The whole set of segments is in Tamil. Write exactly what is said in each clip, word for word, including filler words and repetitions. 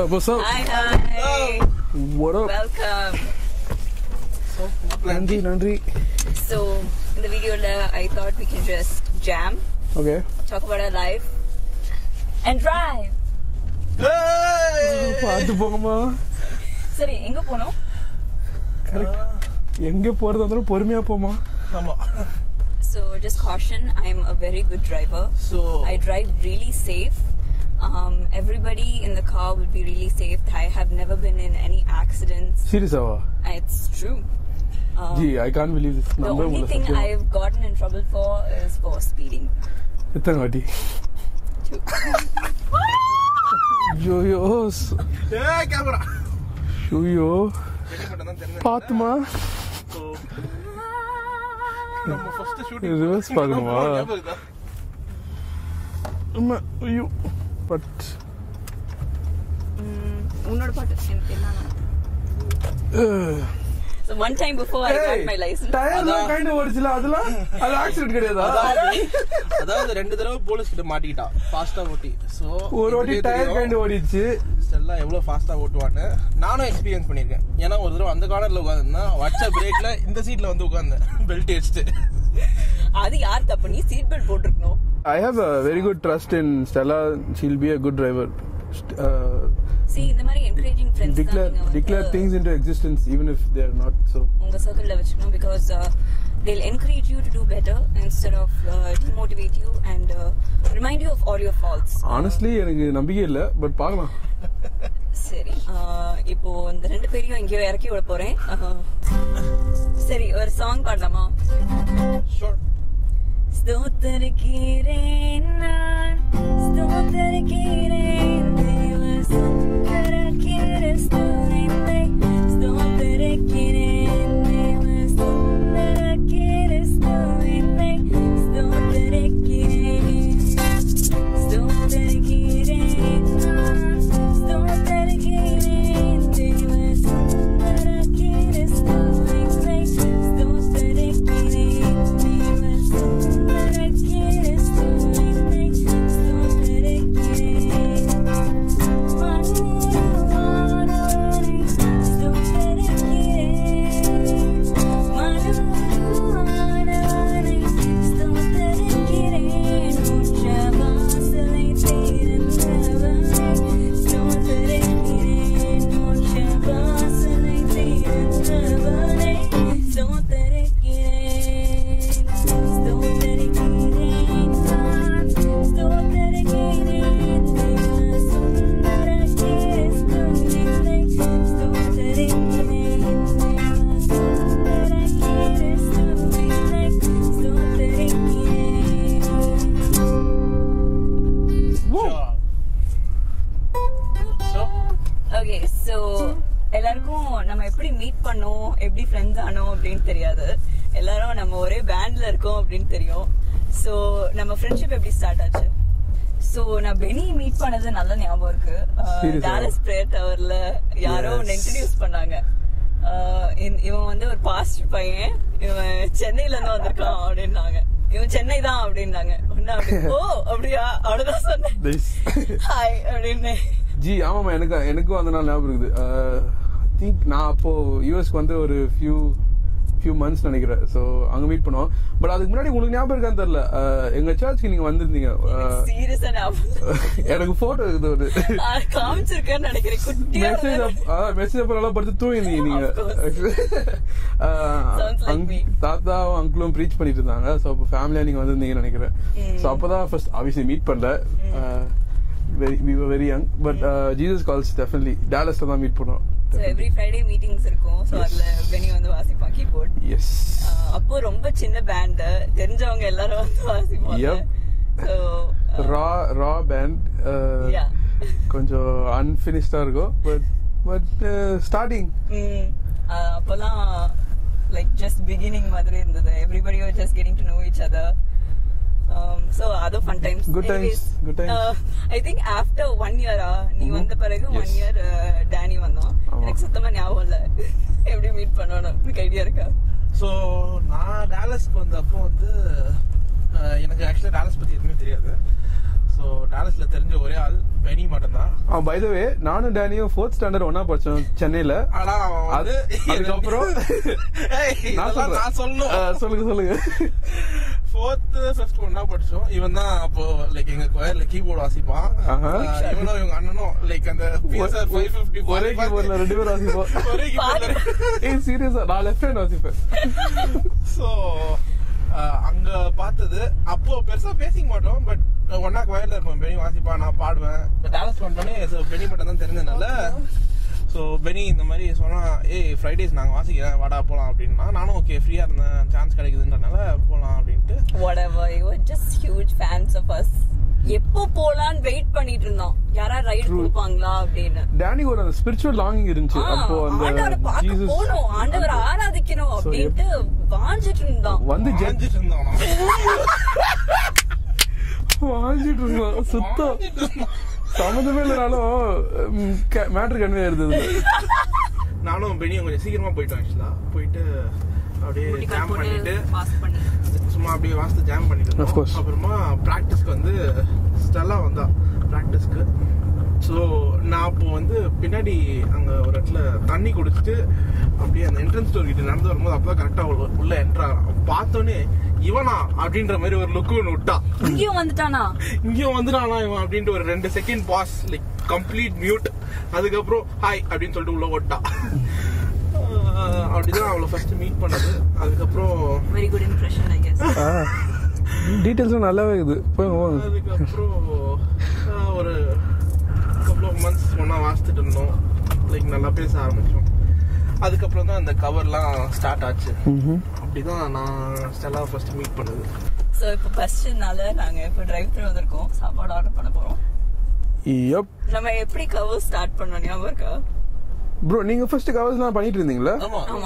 up? What's up? Hi, hi. What up? Welcome. So, Nandri, Nandri. So, in the video, I thought we can just jam. Okay. Talk about our life. And drive. Hey! Sorry, enga ponom? Correct. Enga poradhu porumaiya poma. Ama. So, just caution, I'm a very good driver. So I drive really safe. Um, everybody in the car will be really safe. I have never been in any accidents. Seriously? It's true. Um, Gee, I can't believe this. Number the only thing I've gotten in trouble for is for speeding. Itangadi. Yo yo. Hey, camera. Yo yo. Patma. First shooting. Reverse Patma. Amma, you. But. Unnar part empty. So one time before hey, I got my license. Tire la kind of original, adala. Ad accident kedada. Adha rendu thadava police kitta maatitta. Fasta oti. So oru oti tire kind odichu. Stella evlo fasta otuvaanu. Nanu experience pannirken. Ena oru thadava andha corner la ukandna, vacha brake la indha seat la vandu ukandna. Belt edichu. Adu yaar thappu nee seat belt potrukno. I have a very good trust in Stella. She'll be a good driver. Uh, See, in the mari encouraging friends. Declare, declare uh, things into existence even if they are not so. Unga circle la vechukonu because uh, they'll encourage you to do better instead of uh, demotivate you and uh, remind you of all your faults. Honestly, enakku nambike illa but paakalam. Seri. Ipo indha rendu periyum inge irakki oda poren. Seri, or song paadalama. Sure. Stotharikkiren naan stotharikkiren devasan karakire storindai stotharikkiren devasan karakire storindai stotharikkiren stotharikkiren naan stotharikkiren devasan karakire storindai stotharikkiren. So, our friendship is started. So, I Benny meet Benny. Uh, Dallas Prayer Tower. Yaro introduce pannanga. Uh, in, even one past paye. Even Chennai la na odrka ordein naanga. Even Chennai da ordein naanga. Oh, abriya orda sonne. This. Hi, ordein ne. Ji, ama ma enakku enakku andana na oru. I think na appo U S vande oru few. Few months nanikira. So anga meet pannom. But adukku munadi ungalku nyaapam irukkaanu therilla. Enga church ku neenga vandirundinga. Serious ah nyaapam. Enakku photo irukku oru. Ah kaamichirukku nenikiren kuttiya. Message ah message panala parathu thoyindinga neenga. Ah tata uncle preach pannirundanga. So family neenga vandirundinga nenikiren. So appoda first obviously meet pannala. Very we were very young but uh, Jesus Calls definitely Dallas la meet pannom. So every Friday meetings irkom. So adla Benny vandu vaasipa keyboard. Yes. Appo romba chinna band therinjavanga ellarum vandu vaasipa. Yep. So uh, raw raw band uh, yeah. Konjo unfinished ah irko but but uh, starting mm appola uh, like just beginning madri irundha. Everybody was just getting to know each other. Um, so ado fun times. Good times. Anyways, good times. Uh, I think after one year ah nee vanda paragu one year uh, Danny vandom. எனக்கு சுத்தமா ஞாபகம் இல்ல எப்படி மீட் பண்ணனும் உங்களுக்கு ஐடியா இருக்கா? ஸோ நான் டாலஸ்க்கு வந்தப்போ வந்து எனக்கு ஆக்சுவலாக டாலஸ் பற்றி எதுவுமே தெரியாது. So So Dallas la therinja ore aal Benny mattan. Ah, by the way, nanu Daniel fourth standard ona padichom Chennai la. Ada adu adukapro hey nalla na solnu solunga solunga fourth fifth ona padichom ivan da appo like enga choir la keyboard vasipa ivano ivanga annano like and five fifty ore keyboard la rendu vasipa ore keyboard la hey serious na left hand vasipa so அங்க பார்த்தது அப்போ பெருசா பேசிக்க மாட்டோம் பட் ஒன்னா குயர்ல இருப்போம் பெனி வாசிப்பா நான் பாடுவேன் டாலஸ் பண்ணோடனே பெனி மட்டும் தான் தெரிஞ்சதுனால ஸோ பெனி இந்த மாதிரி சொன்னா ஏய் ஃப்ரைடேஸ் நாங்கள் வாசிக்கிறேன் வாடா போகலாம் அப்படின்னா நானும் ஓகே ஃப்ரீயா இருந்தேன் சான்ஸ் கிடைக்குதுன்றனால போகலாம் அப்படின்ட்டு எப்போ போலான்னு வெயிட் பண்ணிட்டு இருந்தோம் யாரா ரைட் கொடுப்பாங்களா அப்படின்னு டானிக்கு ஒரு ஸ்பிரிச்சுவல் லாங்கிங் இருந்துச்சு அப்போ அந்த ஜீசஸ் போனும் ஆண்டவரை ஆராதிக்கணும் அப்படிட்டு வாஞ்சிட்டு இருந்தோம் வந்து ஜெஞ்சிட்டு இருந்தோம் வாஞ்சிட்டு இருந்தோம் சுத்தம் சம்மந்தமே இல்லைனாலும் மேட்ரு கன்வே இருந்தது நானும் பெனியும் கொஞ்சம் சீக்கிரமா போயிட்டோம் ஆக்சுவலா போயிட்டு அப்படியே ஜாம் பண்ணிட்டு சும்மா அப்படியே வாஸ்து ஜாம் பண்ணிட்டு அப்புறமா ப்ராக்டிஸ்க்கு வந்து ஸ்டெல்லா வந்தா ப்ராக்டிஸ்க்கு ஸோ நான் அப்போ வந்து பின்னாடி அங்கே ஒரு இடத்துல தண்ணி குடிச்சிட்டு அப்படியே அந்த என்ட்ரன்ஸ் டோர் கிட்ட நடந்து வரும்போது அப்போதான் கரெக்டாக உள்ள என்ட்ரா பார்த்தோன்னே இவனா அப்படின்ற மாதிரி ஒரு லுக் ஒன்று விட்டா இங்கேயும் வந்துட்டானா இங்கேயும் வந்துட்டானா இவன் அப்படின்ட்டு ஒரு ரெண்டு second pause like complete mute அதுக்கப்புறம் ஹாய் அப்படின்னு சொல்லிட்டு உள்ள ஓட்டா அப்படிதான் அவளை ஃபர்ஸ்ட் மீட் பண்ணது அதுக்கப்புறம் very good impression I guess details நல்லாவே இருக்குது போங்க அதுக்கப்புறம் ஒரு couple of months ஒன்னா வாசிட்டு இருந்தோம் லைக் நல்லா பேச ஆரம்பிச்சோம் அதுக்கப்புறம் தான் அந்த கவர்லாம் ஸ்டார்ட் ஆச்சு அப்படிதான் நான் ஸ்டெல்லா ஃபர்ஸ்ட் மீட் பண்ணது ஸோ இப்போ ஃபர்ஸ்ட்னால நாங்கள் இப்போ டிரைவ் த்ரூ வந்திருக்கோம் சாப்பாடு ஆர்டர் பண்ண போகிறோம் நம்ம எப்படி கவர் ஸ்டார்ட் பண்ணோம் ஞாபகம் இருக்கா bro நீங்க ஃபர்ஸ்ட் கவர்ஸ் நான் பண்ணிட்டு இருந்தீங்களா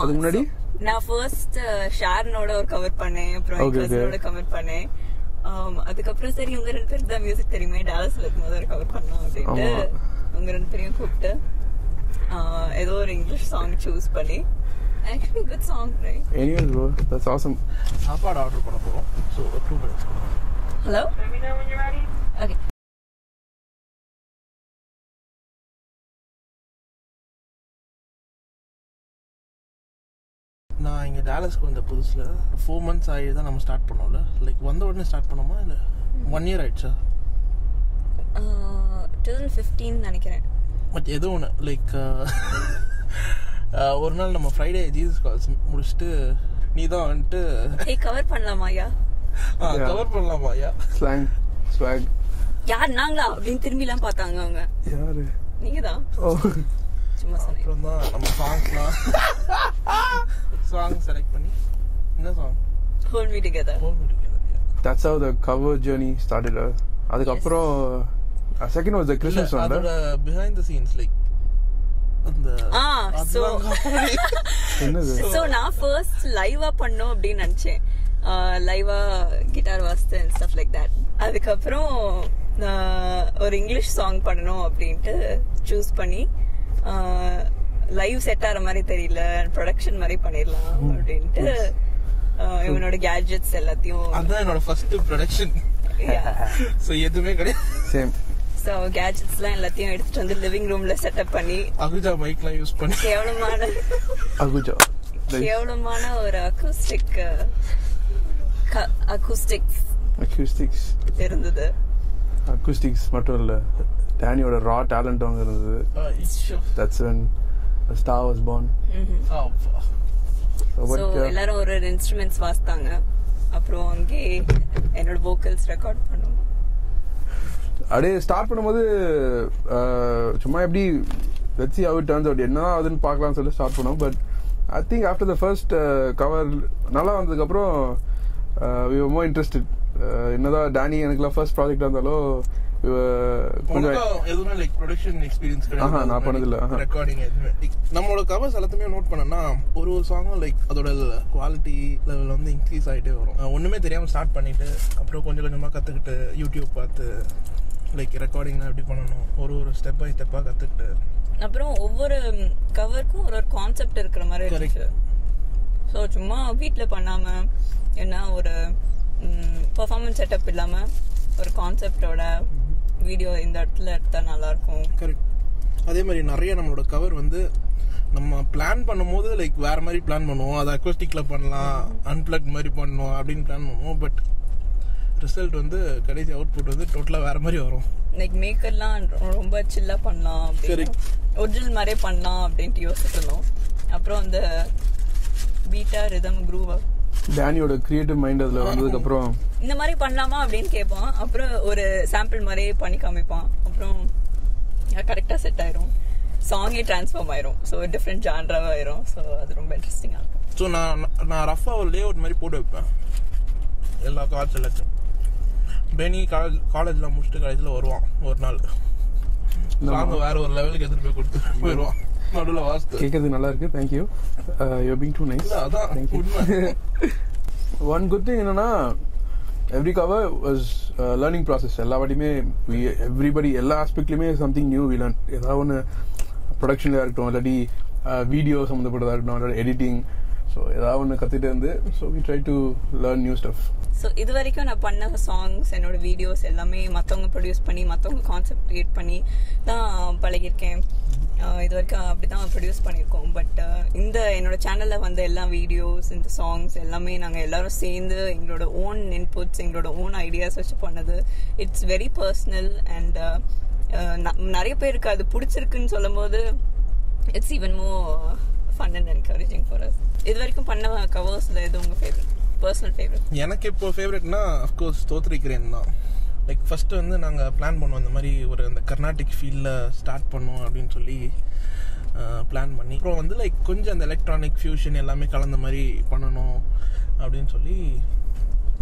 அதுக்கு முன்னாடி நான் ஃபர்ஸ்ட் ஷார்னோட ஒரு கவர் பண்ணேன் அப்புறம் இன்ட்ரோட கவர் பண்ணேன் அதுக்கு அப்புறம் சரி உங்க ரெண்டு பேருக்கு தான் மியூзик தெரியுமே டாலஸ்ல இருக்கும்போது ஒரு கவர் பண்ணோம் அப்படிட்டு உங்க ரெண்டு பேரையும் கூப்பிட்டு ஏதோ ஒரு இங்கிலீஷ் சாங் சூஸ் பண்ணி actually good song right anyways bro that's awesome சாப்பாடு ஆர்டர் பண்ண போறோம் so two minutes hello let me know when you're ready okay நான் இங்கே டாலஸ்க்கு வந்த புதுசில் ஃபோர் மந்த்ஸ் ஆகி தான் நம்ம ஸ்டார்ட் பண்ணோம்ல லைக் வந்த உடனே ஸ்டார்ட் பண்ணோமா இல்லை ஒன் இயர் ஆயிடுச்சா டூ தௌசண்ட் ஃபிஃப்டீன் நினைக்கிறேன் பட் ஏதோ ஒன்று லைக் ஒரு நாள் நம்ம ஃப்ரைடே ஜீசஸ் கால்ஸ் முடிச்சுட்டு நீ தான் வந்துட்டு ஏ கவர் பண்ணலாமாயா ஆ கவர் பண்ணலாமாயா ஸ்லாங் ஸ்வாக் யார் நாங்களா அப்படின்னு திரும்பிலாம் பார்த்தாங்க அவங்க யாரு நீங்கள் தான் சும்மா அப்புறம் தான் நம்ம சாங்ஸ்லாம் song select pani inna song hold me together hold me together yeah. that's how the cover journey started adukapro a second was the Christian song that uh, behind the scenes like the ah so so na first live ah pannom appdi nanichen live ah guitar vast and stuff like that adukapro or english song pannom appdintu choose pani live set ஆற மாதிரி தெரியல ப்ரொடக்ஷன் மாதிரி பண்ணிரலாம் அப்படிட்டு இவனோட கேட்ஜெட்ஸ் எல்லாத்தையும் அதான் என்னோட ஃபர்ஸ்ட் ப்ரொடக்ஷன் சோ எதுமே கரெ சேம் சோ கேட்ஜெட்ஸ்லாம் எல்லாத்தையும் எடுத்துட்டு வந்து லிவிங் ரூம்ல செட்டப் பண்ணி அகுஜா மைக்லாம் யூஸ் பண்ணி கேவலமான அகுஜா கேவலமான ஒரு அகூஸ்டிக் அகூஸ்டிக்ஸ் அகூஸ்டிக்ஸ் இருந்தது அகூஸ்டிக்ஸ் மட்டும் இல்ல டானியோட ரா டாலன்ட் அங்க இருந்தது that's when a star was born mm-hmm. oh so what எல்லாரும் ஒரு இன்ஸ்ட்ருமென்ட்ஸ் வாசிட்டாங்க அப்புறம் அங்க என்னோட vocals record பண்ணோம் அப்படியே ஸ்டார்ட் பண்ணும்போது சும்மா எப்படி let's see how it turns out என்ன ஆகுதுன்னு பார்க்கலாம் சொல்லி ஸ்டார்ட் பண்ணோம் but I think after the first uh, cover நல்லா வந்ததுக்கு அப்புறம் we were more interested என்னடா டானி எனக்குலாம் first project வந்தாலோ எதுனா லைக் ப்ரொடக்ஷன் எக்ஸ்பீரியன்ஸ் கிடையாது நான் பண்ணதில்லை ரெக்கார்டிங் எதுவுமே நம்மளோட கவர்ஸ் எல்லாத்தையுமே நோட் பண்ணனா ஒரு ஒரு சாங்கும் லைக் அதோட குவாலிட்டி லெவல் வந்து இன்க்ரீஸ் ஆகிட்டே வரும் ஒன்றுமே தெரியாமல் ஸ்டார்ட் பண்ணிட்டு அப்புறம் கொஞ்சம் கொஞ்சமாக கற்றுக்கிட்டு யூடியூப் பார்த்து லைக் ரெக்கார்டிங்லாம் எப்படி பண்ணணும் ஒரு ஒரு ஸ்டெப் பை ஸ்டெப்பாக கற்றுக்கிட்டு அப்புறம் ஒவ்வொரு கவருக்கும் ஒரு ஒரு கான்செப்ட் இருக்கிற மாதிரி இருக்கு ஸோ சும்மா வீட்டில் பண்ணாமல் ஏன்னா ஒரு பர்ஃபார்மன்ஸ் செட்டப் இல்லாமல் ஒரு கான்செப்டோட வீடியோ இந்த இடத்துல எடுத்தால் நல்லாயிருக்கும். கரெக்ட். அதே மாதிரி நிறைய நம்மளோட கவர் வந்து நம்ம பிளான் பண்ணும்போது லைக் வேறு மாதிரி பிளான் பண்ணுவோம், அதை அக்வஸ்டிக்கில் பண்ணலாம், அன்பிளக் மாதிரி பண்ணுவோம் அப்படின்னு பிளான் பண்ணுவோம். பட் ரிசல்ட் வந்து கடைசி அவுட்புட் வந்து டோட்டலாக வேறு மாதிரி வரும். லைக் மேக்கர்லாம் ரொம்ப சில்லாக பண்ணலாம், ஒரிஜினல் மாதிரியே பண்ணலாம் அப்படின்ட்டு யோசிச்சிருந்தோம். அப்புறம் அந்த பீட்டா ரிதம் குரூவ் டேனியோட கிரியேட்டிவ் மைண்ட் அதில் வந்ததுக்கப்புறம் இந்த மாதிரி பண்ணலாமா அப்படின்னு கேட்பான். அப்புறம் ஒரு சாம்பிள் மாதிரியே பண்ணி காமிப்பான். அப்புறம் கரெக்டாக செட் ஆயிரும், சாங்கே டிரான்ஸ்ஃபார்ம் ஆயிரும். ஸோ டிஃப்ரெண்ட் ஜான்ராவாக ஆயிரும். ஸோ அது ரொம்ப இன்ட்ரெஸ்டிங்காக இருக்கும். ஸோ நான் நான் ரஃபாக ஒரு லே அவுட் மாதிரி போட்டு வைப்பேன் எல்லா கார்ட்ஸ் எல்லாத்தையும். பெனி காலேஜ் காலேஜில் முடிச்சுட்டு காலேஜில் வருவான் ஒரு நாள், நாங்கள் வேற ஒரு லெவலுக்கு எடுத்துகிட்டு போய் கொடுத்துட்டு போயிடுவான். நடுவில் வாஸ்து கேட்கறதுக்கு நல்லா இருக்கு. Thank you you being too nice. அதான் ஒன் குட் திங் என்னன்னா every cover was learning process. எல்லா வாட்டியுமே எவ்ரிபடி எல்லா ஆஸ்பெக்ட்லையுமே சம்திங் நியூ வி லேர்ன். ஏதாவது ஒன்று ப்ரொடக்ஷன்ல இருக்கட்டும், இல்லாட்டி வீடியோ சம்மந்தப்பட்டதாக இருக்கட்டும், இல்லாட்டி எடிட்டிங், ஸோ ஏதாவது ஒன்று கற்றுட்டு இருந்து so we try to learn new stuff. So இது வரைக்கும் நான் பண்ண சாங்ஸ் என்னோட வீடியோஸ் எல்லாமே மற்றவங்க ப்ரொடியூஸ் பண்ணி மற்றவங்க கான்செப்ட் க்ரியேட் பண்ணி தான் பழகியிருக்கேன். இது வரைக்கும் அப்படி தான் ப்ரொடியூஸ் பண்ணியிருக்கோம். பட் இந்த என்னோட சேனலில் வந்த எல்லா வீடியோஸ் இந்த சாங்ஸ் எல்லாமே நாங்கள் எல்லோரும் சேர்ந்து எங்களோட ஓன் இன்புட்ஸ் எங்களோட ஓன் ஐடியாஸ் வச்சு பண்ணது. இட்ஸ் வெரி பர்சனல் அண்ட் நிறைய பேருக்கு அது பிடிச்சிருக்குன்னு சொல்லும் போது it's even more fun and encouraging for us. இது வரைக்கும் பண்ண கவர்ஸ்ல எது உங்க ஃபேவரட் पर्सनल ஃபேவரட்? எனக்கு இப்போ ஃபேவரட்னா ஆஃப் கோர்ஸ் தோத்ரிக்கிறேன் தான். லைக் ஃபர்ஸ்ட் வந்து நாங்க பிளான் பண்ணுவோம் இந்த மாதிரி ஒரு அந்த கர்நாடிக் ஃபீல்ல ஸ்டார்ட் பண்ணுவோம் அப்படின்னு சொல்லி பிளான் பண்ணி அப்புறம் வந்து லைக் கொஞ்சம் அந்த எலக்ட்ரானிக் ஃபியூஷன் எல்லாமே கலந்த மாதிரி பண்ணணும் அப்படின்னு சொல்லி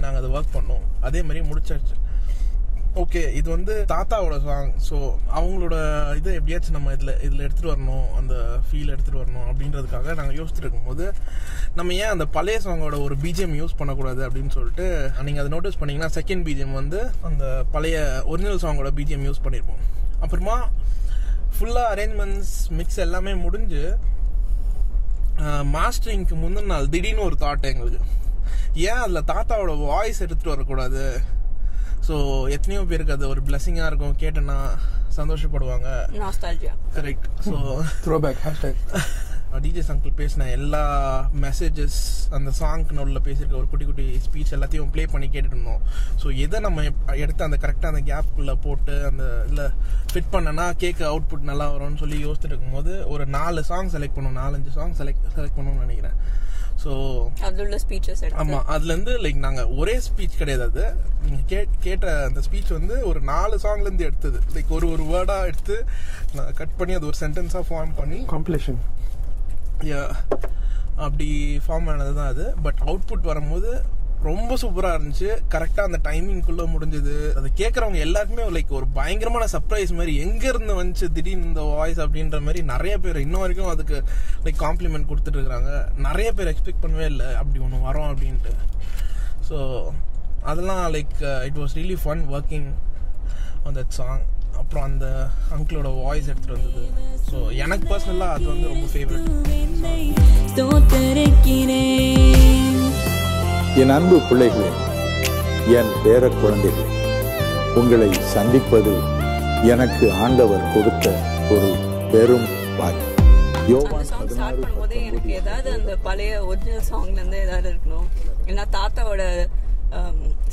நாங்க அதை வர்க் பண்ணோம். அதே மாதிரி முடிச்சாச்சு. ஓகே, இது வந்து தாத்தாவோட சாங். ஸோ அவங்களோட இதை எப்படியாச்சும் நம்ம இதில் இதில் எடுத்துகிட்டு வரணும், அந்த ஃபீல் எடுத்துகிட்டு வரணும் அப்படின்றதுக்காக நாங்கள் யோசிச்சுட்டு இருக்கும்போது நம்ம ஏன் அந்த பழைய சாங்கோட ஒரு பிஜிஎம் யூஸ் பண்ணக்கூடாது அப்படின்னு சொல்லிட்டு நீங்கள் அதை நோட்டீஸ் பண்ணிங்கன்னா செகண்ட் பிஜிஎம் வந்து அந்த பழைய ஒரிஜினல் சாங்கோட பிஜிஎம் யூஸ் பண்ணியிருப்போம். அப்புறமா ஃபுல்லாக அரேஞ்ச்மெண்ட்ஸ் மிக்ஸ் எல்லாமே முடிஞ்சு மாஸ்டரிங்க்கு முந்தின நாள் திடீர்னு ஒரு தாட் எங்களுக்கு, ஏன் அதில் தாத்தாவோட வாய்ஸ் எடுத்துகிட்டு வரக்கூடாது? ஸோ எத்தனையோ பேருக்கு அது ஒரு பிளஸிங்காக இருக்கும், கேட்டேன்னா சந்தோஷப்படுவாங்க. Correct. So throwback hashtag DJ சங்கிள் பேசின எல்லா மெசேஜஸ் அந்த சாங்க்கு நோடில் பேசியிருக்க ஒரு குட்டி குட்டி ஸ்பீச் எல்லாத்தையும் ப்ளே பண்ணி கேட்டுட்டு இருந்தோம். ஸோ எதை நம்ம எடுத்து அந்த கரெக்டாக அந்த கேப்புக்குள்ளே போட்டு அந்த இதில் ஃபிட் பண்ணனா கேட்க அவுட்புட் நல்லா வரும்னு சொல்லி யோசிச்சுட்டு இருக்கும்போது ஒரு நாலு சாங் செலக்ட் பண்ணோம், நாலஞ்சு சாங் செலக்ட் செலக்ட் பண்ணணும்னு நினைக்கிறேன். ஸோ அதில் ஸ்பீச்சஸ் ஆமாம், அதுலேருந்து லைக் நாங்கள் ஒரே ஸ்பீச் கிடையாது, அது நீங்கள் கே கேட்ட அந்த ஸ்பீச் வந்து ஒரு நாலு சாங்லேருந்து எடுத்தது. லைக் ஒரு ஒரு வேர்டாக எடுத்து நான் கட் பண்ணி அது ஒரு சென்டென்ஸாக ஃபார்ம் பண்ணி காம்ப்ளீஷன் அப்படி ஃபார்ம் ஆனது தான் அது. பட் அவுட்புட் வரும்போது ரொம்ப சூப்பராக இருந்துச்சு. கரெக்டாக அந்த டைமிங்குள்ளே முடிஞ்சது. அதை கேட்குறவங்க எல்லாருக்குமே லைக் ஒரு பயங்கரமான சர்ப்ரைஸ் மாதிரி, எங்கேருந்து வந்துச்சு திடீர்னு இந்த வாய்ஸ் அப்படின்ற மாதிரி நிறைய பேர் இன்ன வரைக்கும் அதுக்கு லைக் காம்ப்ளிமெண்ட் கொடுத்துட்டு இருக்கிறாங்க. நிறைய பேர் எக்ஸ்பெக்ட் பண்ணவே இல்லை அப்படி ஒன்று வரும் அப்படின்ட்டு. ஸோ அதெல்லாம் like it was really fun working on that song. அப்புறம் அந்த அங்கிளோட வாய்ஸ் எடுத்துகிட்டு வந்தது. ஸோ எனக்கு பர்சனலாக அது வந்து ரொம்ப ஃபேவரட். என் அன்பு பிள்ளைகளே, என் பேர குழந்தைகளே, உங்களை சந்திப்பது எனக்கு ஆண்டவர் கொடுத்த ஒரு பெரும் பாக்கியம். ஸ்டார்ட் பண்ணும்போதே எனக்கு ஏதாவது அந்த பழைய ஒரிஜினல் சாங்ல இருந்து ஏதாவது இருக்கணும், ஏன்னா தாத்தாவோட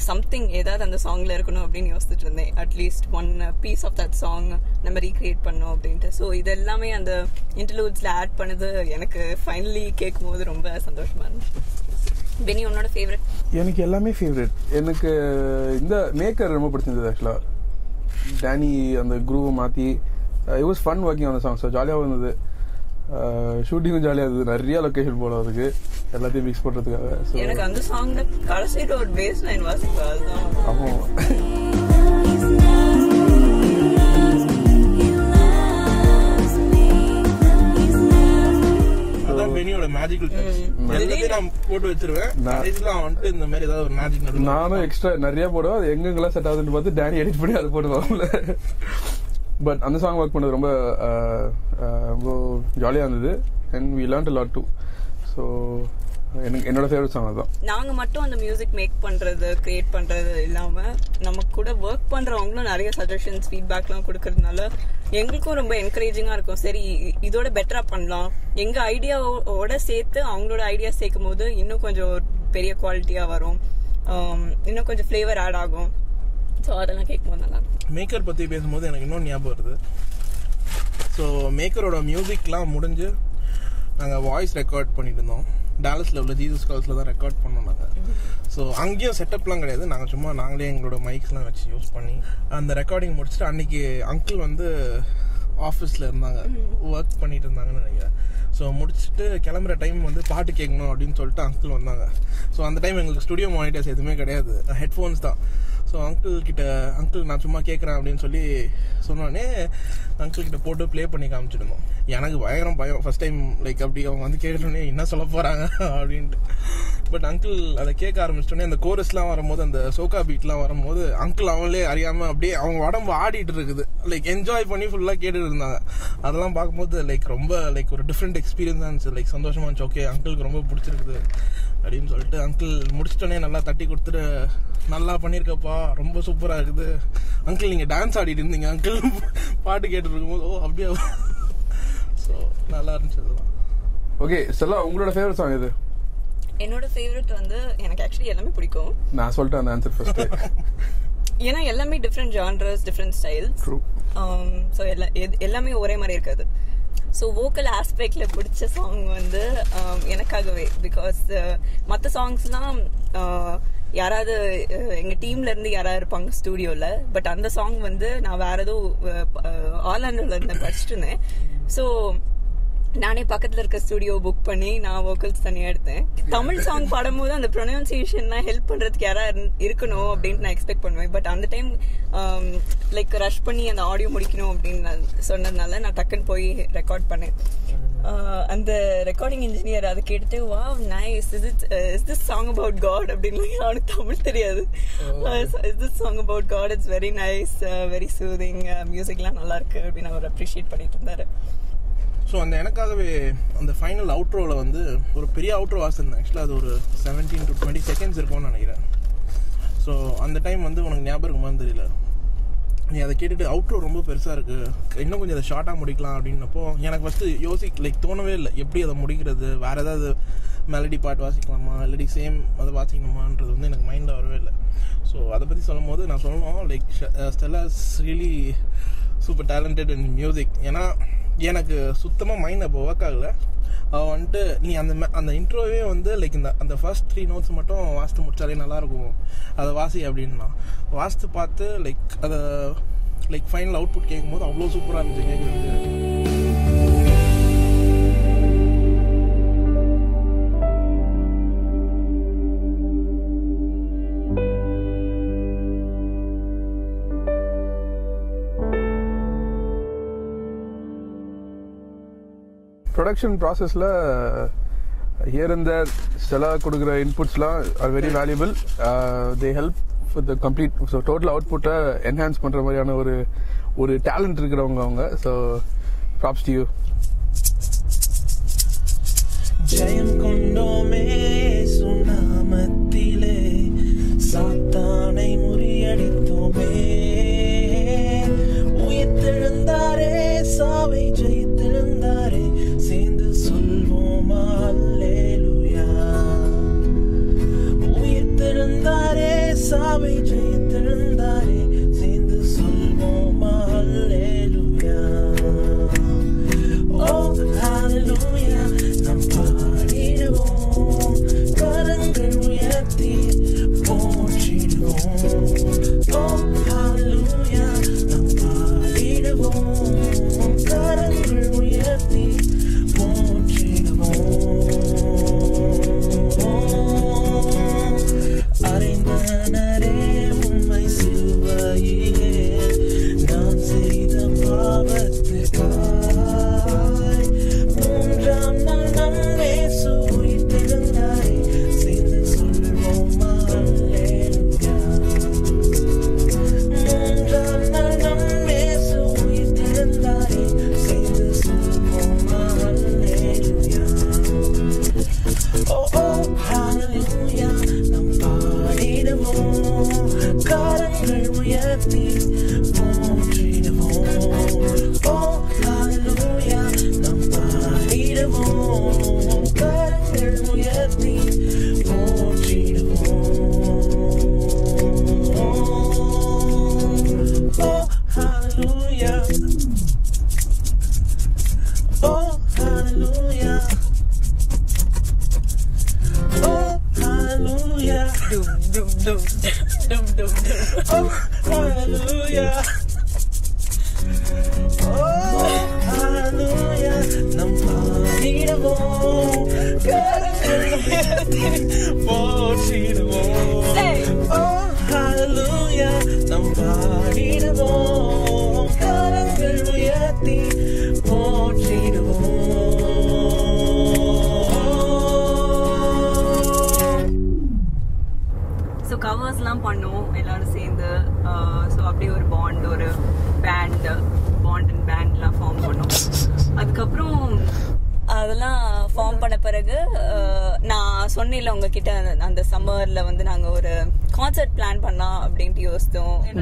சம்திங் ஏதாவது அந்த சாங்ல இருக்கணும் அப்படின்னு யோசிச்சுட்டு இருந்தேன். At least one piece of that song நம்ம ரீக்ரியேட் பண்ணோம் அப்படின்ட்டு. ஸோ இது எல்லாமே அந்த இன்டர்லூட்ஸ்ல ஆட் பண்ணது எனக்கு ஃபைனலி கேட்கும் போது ரொம்ப சந்தோஷமா இருந்துச்சு. பெனி, உன்னோட ஃபேவரட்? எனக்கு எல்லாமே ஃபேவரட். எனக்கு இந்த மேக்கர் ரொம்ப பிடிச்சிருந்தது. ஆக்சுவலாக டேனி அந்த குரூவை மாற்றி இட் வாஸ் ஃபன் ஒர்க்கிங் அந்த சாங். ஸோ ஜாலியாக இருந்தது, ஷூட்டிங்கும் ஜாலியாக இருந்தது. நிறையா லொக்கேஷன் போல அதுக்கு எல்லாத்தையும் மிக்ஸ் பண்ணுறதுக்காக. ஸோ எனக்கு அந்த சாங்ல கடைசியில் ஒரு பேஸ் லைன் வாசிப்பா அதுதான். ஆமாம், நானும் எக்ஸ்ட்ரா நிறைய போடுவோம். அது எங்கெல்லாம் செட் ஆகுதுன்னு பார்த்து டேனி எடிட் பண்ணி அது போடுவாங்கல்ல. பட் அந்த சாங் ஒர்க் பண்ணது ரொம்ப ரொம்ப ஜாலியாக இருந்தது. And we learned a lot too. So என்னோட ஃபேவரட் சாங் அதான். நாங்க மட்டும் அந்த மியூசிக் மேக் பண்றது கிரியேட் பண்றது இல்லாம நம்ம கூட ஒர்க் பண்றவங்களும் நிறைய சஜஷன்ஸ் ஃபீட்பேக்லாம் கொடுக்கறதுனால எங்களுக்கும் ரொம்ப என்கரேஜிங்கா இருக்கும். சரி, இதோட பெட்டரா பண்ணலாம், எங்க ஐடியாவோட சேர்த்து அவங்களோட ஐடியா சேர்க்கும் போது இன்னும் கொஞ்சம் பெரிய குவாலிட்டியா வரும், இன்னும் கொஞ்சம் ஃபிளேவர் ஆட் ஆகும். ஸோ அதெல்லாம் கேட்கும்போது நல்லா இருக்கும். மேக்கர் பத்தி பேசும்போது எனக்கு இன்னும் ஞாபகம் வருது. ஸோ மேக்கரோட மியூசிக்லாம் முடிஞ்சு நாங்கள் வாய்ஸ் ரெக்கார்ட் பண்ணிட்டு இருந்தோம். டாலஸில் உள்ள ஜீசஸ் கால்ஸில் தான் ரெக்கார்ட் பண்ணோம் நாங்கள். ஸோ அங்கேயும் செட்டப்லாம் கிடையாது, நாங்கள் சும்மா நாங்களே எங்களோட மைக்ஸ்லாம் வச்சு யூஸ் பண்ணி அந்த ரெக்கார்டிங் முடிச்சுட்டு அன்றைக்கி அங்கிள் வந்து ஆஃபீஸில் இருந்தாங்க, ஒர்க் பண்ணிகிட்டு இருந்தாங்கன்னு நினைக்கிறேன். ஸோ முடிச்சுட்டு கிளம்புற டைம் வந்து பாட்டு கேட்கணும் அப்படின்னு சொல்லிட்டு அங்கிள் வந்தாங்க. ஸோ அந்த டைம் எங்களுக்கு ஸ்டுடியோ மானிட்டர்ஸ் எதுவுமே கிடையாது, ஹெட்ஃபோன்ஸ் தான். ஸோ அங்கிள் கிட்ட அங்கிள் நான் சும்மா கேட்குறேன் அப்படின்னு சொல்லி சொன்னோடனே அங்கிள் கிட்ட போட்டு ப்ளே பண்ணி காமிச்சிருந்தோம். எனக்கு பயங்கரம் பயம் ஃபர்ஸ்ட் டைம், லைக் அப்படி அவங்க வந்து கேட்டோடனே என்ன சொல்ல போகிறாங்க அப்படின்ட்டு. பட் அங்கிள் அதை கேட்க ஆரம்பிச்சிட்டோன்னே அந்த கோரஸ்லாம் வரும்போது அந்த சோக்கா பீட்லாம் வரும்போது அங்கிள் அவங்களே அறியாமல் அப்படியே அவங்க உடம்பு ஆடிட்டு இருக்குது, லைக் என்ஜாய் பண்ணி ஃபுல்லாக கேட்டுட்டு இருந்தாங்க. அதெல்லாம் பார்க்கும்போது லைக் ரொம்ப லைக் ஒரு டிஃப்ரெண்ட் எக்ஸ்பீரியன்ஸ் தான் இருந்துச்சு. லைக் சந்தோஷமாக இருந்துச்சு, ஓகே அங்கிளுக்கு ரொம்ப பிடிச்சிருக்குது அப்படின்னு சொல்லிட்டு அங்கிள் முடிச்சிட்டோன்னே நல்லா தட்டி கொடுத்துட்டு நல்லா பண்ணியிருக்கப்பா, ரொம்ப சூப்பராக இருக்குது அங்கிள், நீங்கள் டான்ஸ் ஆடிட்டு இருந்தீங்க அங்கிள் பாட்டு கேட்டுட்டு இருக்கும்போது, ஓ அப்படியே, ஸோ நல்லா இருந்துச்சு. ஓகே ஸ்டெல்லா, உங்களோட ஃபேவரட் சாங் இது? என்னோட ஃபேவரட் வந்து எனக்கு ஆக்சுவலி எல்லாமே பிடிக்கும். நான் சொல்லிட்டேன் அந்த ஆன்சர் ஃபர்ஸ்ட், ஏன்னா எல்லாமே different genres, different styles. So எல்லா எல்லாமே ஒரே மாதிரி இருக்காது. ஸோ வோக்கல் ஆஸ்பெக்டில் பிடிச்ச சாங் வந்து எனக்காகவே, பிகாஸ் மற்ற சாங்ஸ்லாம் யாராவது எங்கள் டீம்லேருந்து யாராவது இருப்பாங்க ஸ்டூடியோவில், பட் அந்த சாங் வந்து நான் வேறு ஏதோ ஆர்லாண்டோவில் இருந்தேன், படிச்சுட்டு இருந்தேன். ஸோ நானே பக்கத்தில் இருக்க ஸ்டூடியோ புக் பண்ணி நான் வோக்கல்ஸ் தனியாக எடுத்தேன். தமிழ் சாங் பாடும்போது அந்த ப்ரொனவுன்சியேஷன்லாம் ஹெல்ப் பண்ணுறதுக்கு யாராவது இருக்கணும் அப்படின்ட்டு நான் எக்ஸ்பெக்ட் பண்ணுவேன். பட் அந்த டைம் லைக் ரஷ் பண்ணி அந்த ஆடியோ முடிக்கணும் அப்படின்னு சொன்னதுனால நான் டக்குன்னு போய் ரெக்கார்ட் பண்ணேன். அந்த ரெக்கார்டிங் இன்ஜினியர் அதை கேட்டுட்டு, wow nice, is it is this song about God அப்படின்னு. அவனுக்கு தமிழ் தெரியாது. Is this song about God, it's very nice, very soothing, மியூசிக்லாம் நல்லா இருக்கு அப்படின்னு அவர் அப்ரிஷியேட் பண்ணிட்டு இருந்தாரு. ஸோ அந்த எனக்காகவே அந்த ஃபைனல் அவுட்ரோவில் வந்து ஒரு பெரிய அவுட்ரோ வாசல் இருந்தேன். ஆக்சுவலாக அது ஒரு செவன்டீன் டு டுவெண்ட்டி செகண்ட்ஸ் இருக்கும்னு நினைக்கிறேன். ஸோ அந்த டைம் வந்து உனக்கு ஞாபகம் இருக்குமான்னு தெரியல, நீ அதை கேட்டுட்டு அவுட்ரோ ரொம்ப பெருசாக இருக்குது, இன்னும் கொஞ்சம் அதை ஷார்ட்டாக முடிக்கலாம் அப்படின்னப்போ எனக்கு ஃபஸ்ட்டு யோசி லைக் தோணவே இல்லை, எப்படி அதை முடிக்கிறது, வேறு ஏதாவது மெலடி பாட்டு வாசிக்கலாமா இல்லாட்டி சேம் அதை வாசிக்கணுமான்றது வந்து எனக்கு மைண்டில் வரவே இல்லை. ஸோ அதை பற்றி சொல்லும் போது நான் சொல்லணும், like Stella is really super talented in music. ஏன்னா எனக்கு சுத்தமாக மைண்ட் அப்போ ஒர்க் ஆகலை. அவள் வந்துட்டு நீ அந்த அந்த இன்ட்ரோவே வந்து லைக் இந்த அந்த ஃபர்ஸ்ட் த்ரீ நோட்ஸ் மட்டும் வாசித்து முடித்தாலே நல்லாயிருக்கும், அதை வாசி அப்படின்னா வாசித்து பார்த்து லைக் அதை லைக் ஃபைனல் அவுட் புட் கேட்கும் போது அவ்வளோ சூப்பராக இருந்துச்சு கேட்குறது. ப்ரொடக்ஷன் ப்ராசஸில் ஹியர் அண்ட் தேர் ஸ்டெல்லா கொடுக்குற இன்புட்ஸ்லாம் are very valuable. They help for the complete so total அவுட்புட்டை என்ஹான்ஸ் பண்ணுற மாதிரியான ஒரு ஒரு டேலண்ட் இருக்கிறவங்க அவங்க. So props to you. ஜெயம் கொண்டோமே சுனாமத்திலே, சாத்தானை முறியடித்தோமே, உயிர்த்தெழுந்தாரே சாவை ஜெயித்தெழுந்தாரே, சேர்ந்து சொல்வோம் அல்லேலூயா. உயிர்த்தெழுந்தாரே சாவை ஜெயித்தெழுந்தாரே, சேர்ந்து சொல்வோம் அல்லேலூயா. ஓ ஹalleluya நாம் பாடிடுவோம், கரங்கள் உயர்த்தி போற்றிடுவோம். ஓ ஹalleluya நாம் பாடிடுவோம், கரங்கள் உயர்த்தி போற்றிடுவோம். அறிந்தனரே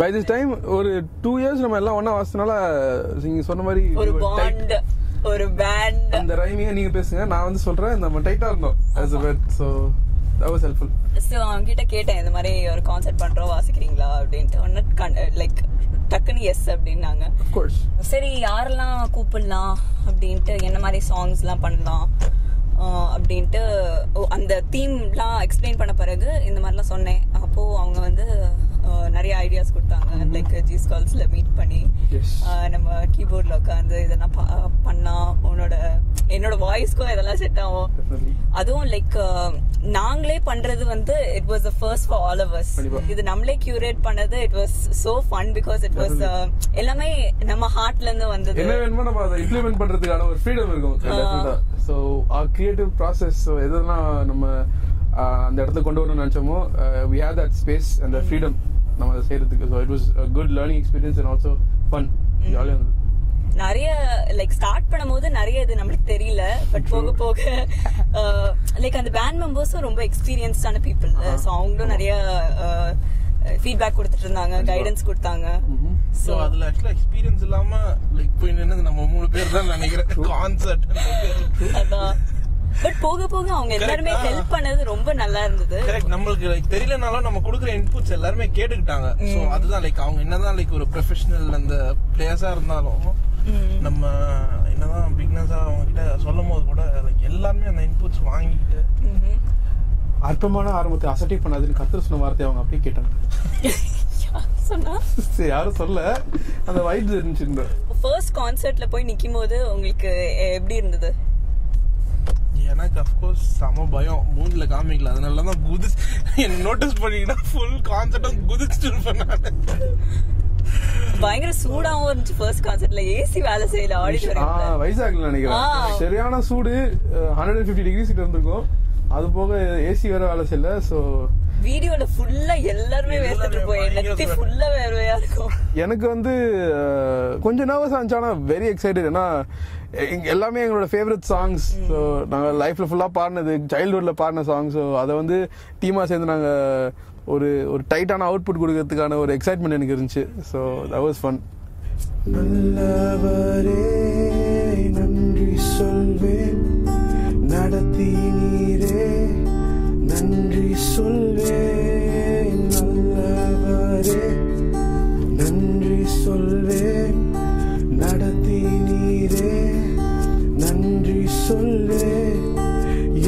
By this time, over two years, we all one was nala singing so many. Or bond, or band. And the rhyme you guys sing, I am just telling you, I am tighter as a bit, so that was helpful. So, I am getting tight. I am a concert pantra was singing la, update. Or not like taken yes update naanga. Of course. Sir, yar la, couple la, update. Yenna mari songs la panla. Update. Oh, and the theme la explain panna paragu. Inda marla sonne. Apo avanga vandu. நிறைய ஐடியாஸ் கொடுத்தாங்க லைக் ஜீஸ் கால்ஸ்ல மீட் பண்ணி நம்ம கீபோர்ட்ல உட்காந்து இதெல்லாம் பண்ணா உன்னோட என்னோட வாய்ஸ்க்கும் இதெல்லாம் செட் ஆகும் அதுவும் லைக் நாங்களே பண்றது வந்து it was the first for all of us இது நம்மளே கியூரேட் பண்ணது it was so fun because it was எல்லாமே நம்ம ஹார்ட்ல இருந்து வந்தது என்ன வேணுமோ நம்ம அதை இம்ப்ளிமென்ட் பண்றதுக்கான ஒரு ஃப்ரீடம் இருக்கும் so our creative process so இதெல்லாம் நம்ம அந்த இடத்துல கொண்டு வரணும்னு நினைச்சோமோ we have that space and the freedom நம்ம செய்யறதுக்கு so it was a good learning experience and also fun jolly நிறைய லைக் ஸ்டார்ட் பண்ணும்போது நிறைய இது நமக்கு தெரியல பட் போக போக லைக் அந்த பேண்ட் மெம்பர்ஸும் ரொம்ப எக்ஸ்பீரியன்ஸ்டான பீப்புள் சோ அவங்களும் நிறைய ஃபீட்பேக் கொடுத்துட்டு இருந்தாங்க கைடன்ஸ் கொடுத்தாங்க சோ அதுல एक्चुअली எக்ஸ்பீரியன்ஸ் இல்லாம லைக் போய் நின்னது நம்ம மூணு பேர் தான் நினைக்கிறேன் கான்செர்ட் அதான் பட் போக போக அவங்க எல்லாரும் ஹெல்ப் பண்ணது ரொம்ப நல்லா இருந்தது கரெக்ட் நமக்கு லைக் தெரியலனால நம்ம கொடுக்கிற இன்புட்ஸ் எல்லாரும் கேட்டுட்டாங்க சோ அதுதான் லைக் அவங்க என்னதான் லைக் ஒரு ப்ரொபஷனல் அந்த பிளேயர்ஸா இருந்தாலும் நம்ம என்னதான் பிகினர்ஸா அவங்க கிட்ட சொல்லும்போது கூட லைக் எல்லாரும் அந்த இன்புட்ஸ் வாங்கிட்டு அற்பமான ஆரம்பத்தை அசட்டி பண்ணாதுன்னு கத்தர் சொன்ன வார்த்தை அவங்க அப்படியே கேட்டாங்க சொன்னா சரி யாரும் சொல்ல அந்த வைப்ஸ் இருந்துச்சு ஃபர்ஸ்ட் கான்சர்ட்ல போய் நிக்கும்போது உங்களுக்கு எப்படி இருந்தது எனக்கு ஆஃப் கோர்ஸ் சம பயம் மூஞ்சில காமிக்கல அதனால தான் குதி என்ன நோட்டீஸ் பண்ணிட்டா ஃபுல் கான்செப்ட் குதிச்சிட்டு இருப்பேன் பயங்கர சூடாவும் இருந்துச்சு ஃபர்ஸ்ட் கான்செப்ட்ல ஏசி வேலை செய்யல ஆடிட்டோரியம் ஆ வைசாக்ல நினைக்கிறேன் சரியான சூடு நூற்று ஐம்பது டிகிரி கிட்ட இருந்துக்கும் அது போக ஏசி வேற வேலை செய்யல சோ வீடியோல ஃபுல்லா எல்லாரும் வேஸ்ட் போயிடுச்சு ஃபுல்லா வேர்வையா இருக்கும் எனக்கு வந்து கொஞ்சம் நர்வஸா இருந்துச்சானா வெரி எக்ஸைட்டட் ஏன்னா எல்லாமே எங்களோட ஃபேவரட் சாங்ஸ் ஸோ நாங்கள் லைஃப்ல ஃபுல்லாக பாடினது சைல்ட்ஹுட்ல பாடின சாங் ஸோ அதை வந்து டீமாக சேர்ந்து நாங்கள் ஒரு ஒரு டைட்டான அவுட்புட் கொடுக்கறதுக்கான ஒரு எக்ஸைட்மெண்ட் எனக்கு இருந்துச்சு ஸோ தட் வாஸ் ஃபன் நல்லவரே நன்றி சொல்வேன் நடத்தி நீரே நன்றி சொல்வேன் நல்லவரே நன்றி சொல்வேன் நடத்தி நீரே நன்றி சொல்லே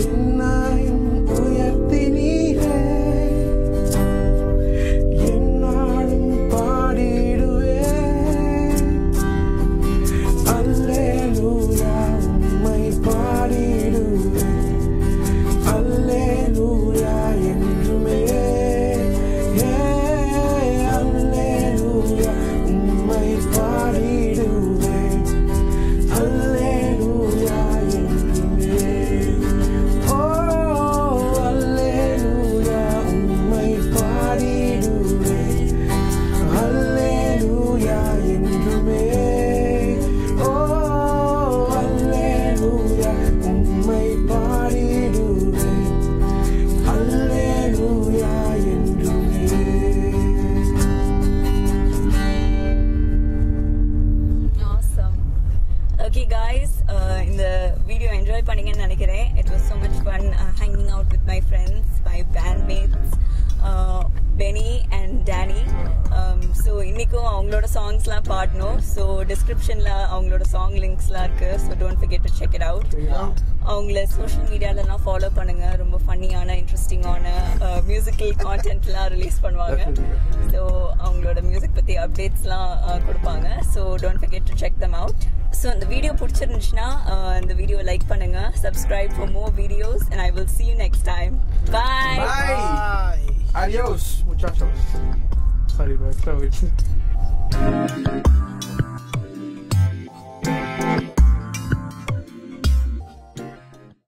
என்னையும் உயர்த்தி நீரே என்னாலும் பாடிடுவேன் அல்லேலூயா உம்மை பாடிடுவேன் அல்லேலூயா என்றுமே வரைக்கும் அவங்களோட சாங்ஸ்லாம் பாடுறோம். So descriptionல அவங்களோட song linksலாம் இருக்கு. So don't forget to check it out. அவங்கள social mediaல நான் follow பண்ணுங்க. ரொம்ப funny-ஆன interesting-ஆன musical contentலாம் release பண்ணுவாங்க. So அவங்களோட music பத்தி updatesலாம் கொடுப்பாங்க. So don't forget to check them out. So இந்த வீடியோ பிடிச்சிருந்துச்சுனா இந்த வீடியோ லைக் பண்ணுங்க. Subscribe for more videos and I will see you next time. Bye. Bye. Adiós, muchachos. Sorry, bro.